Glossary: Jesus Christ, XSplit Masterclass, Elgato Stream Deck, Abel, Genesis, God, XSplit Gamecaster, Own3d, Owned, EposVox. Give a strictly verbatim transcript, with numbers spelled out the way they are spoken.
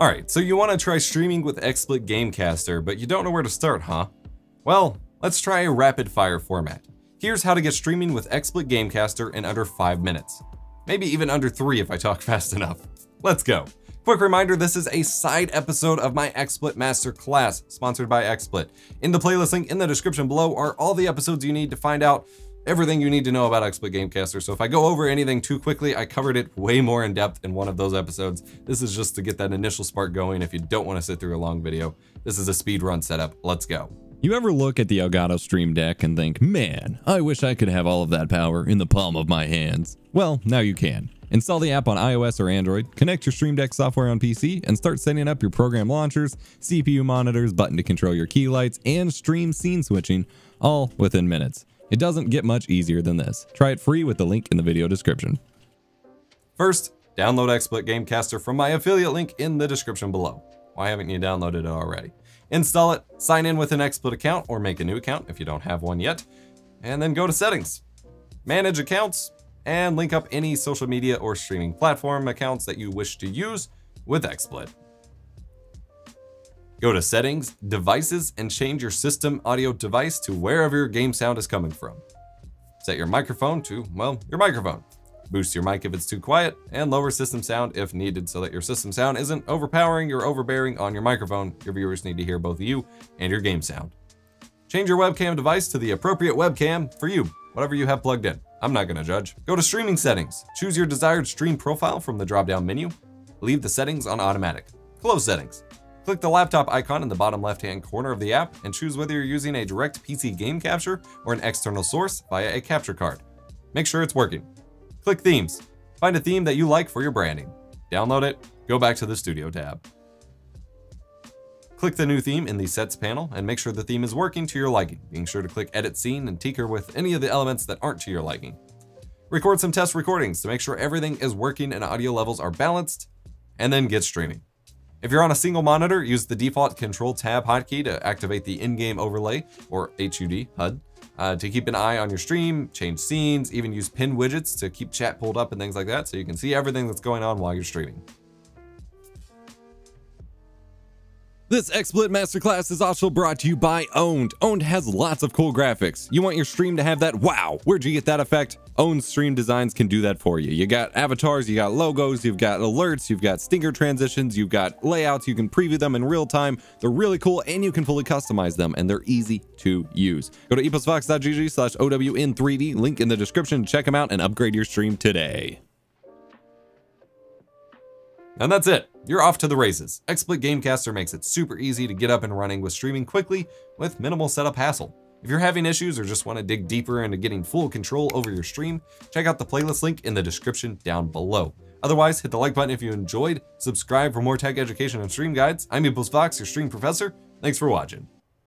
Alright, so you want to try streaming with XSplit Gamecaster, but you don't know where to start, huh? Well, let's try a rapid-fire format. Here's how to get streaming with XSplit Gamecaster in under five minutes. Maybe even under three if I talk fast enough. Let's go. Quick reminder, this is a side episode of my XSplit Masterclass, sponsored by XSplit. In the playlist link in the description below are all the episodes you need to find out everything you need to know about XSplit Gamecaster. So if I go over anything too quickly, I covered it way more in depth in one of those episodes. This is just to get that initial spark going if you don't want to sit through a long video. This is a speed run setup. Let's go. You ever look at the Elgato Stream Deck and think, man, I wish I could have all of that power in the palm of my hands? Well, now you can. Install the app on iOS or Android, connect your Stream Deck software on P C, and start setting up your program launchers, C P U monitors, button to control your key lights, and stream scene switching, all within minutes. It doesn't get much easier than this. Try it free with the link in the video description. First, download XSplit Gamecaster from my affiliate link in the description below. Why haven't you downloaded it already? Install it, sign in with an XSplit account or make a new account if you don't have one yet, and then go to settings, manage accounts, and link up any social media or streaming platform accounts that you wish to use with XSplit. Go to settings, devices, and change your system audio device to wherever your game sound is coming from. Set your microphone to, well, your microphone. Boost your mic if it's too quiet, and lower system sound if needed so that your system sound isn't overpowering or overbearing on your microphone. Your viewers need to hear both you and your game sound. Change your webcam device to the appropriate webcam for you, whatever you have plugged in. I'm not gonna judge. Go to streaming settings. Choose your desired stream profile from the drop-down menu. Leave the settings on automatic. Close settings. Click the laptop icon in the bottom left-hand corner of the app and choose whether you're using a direct P C game capture or an external source via a capture card. Make sure it's working. Click Themes. Find a theme that you like for your branding. Download it, go back to the Studio tab. Click the new theme in the Sets panel and make sure the theme is working to your liking, being sure to click Edit Scene and tinker with any of the elements that aren't to your liking. Record some test recordings to make sure everything is working and audio levels are balanced, and then get streaming. If you're on a single monitor, use the default Control-Tab hotkey to activate the in-game overlay, or H U D, H U D. Uh, to keep an eye on your stream, change scenes, even use pin widgets to keep chat pulled up and things like that so you can see everything that's going on while you're streaming. This XSplit Masterclass is also brought to you by Owned. Owned has lots of cool graphics. You want your stream to have that, wow, where'd you get that effect? Owned Stream Designs can do that for you. You got avatars, you got logos, you've got alerts, you've got stinger transitions, you've got layouts, you can preview them in real time. They're really cool and you can fully customize them and they're easy to use. Go to eposvox dot g g slash O W N three D, link in the description, check them out and upgrade your stream today. And that's it. You're off to the races. XSplit Gamecaster makes it super easy to get up and running with streaming quickly with minimal setup hassle. If you're having issues or just want to dig deeper into getting full control over your stream, check out the playlist link in the description down below. Otherwise, hit the like button if you enjoyed, subscribe for more tech education and stream guides. I'm EposVox, your stream professor. Thanks for watching.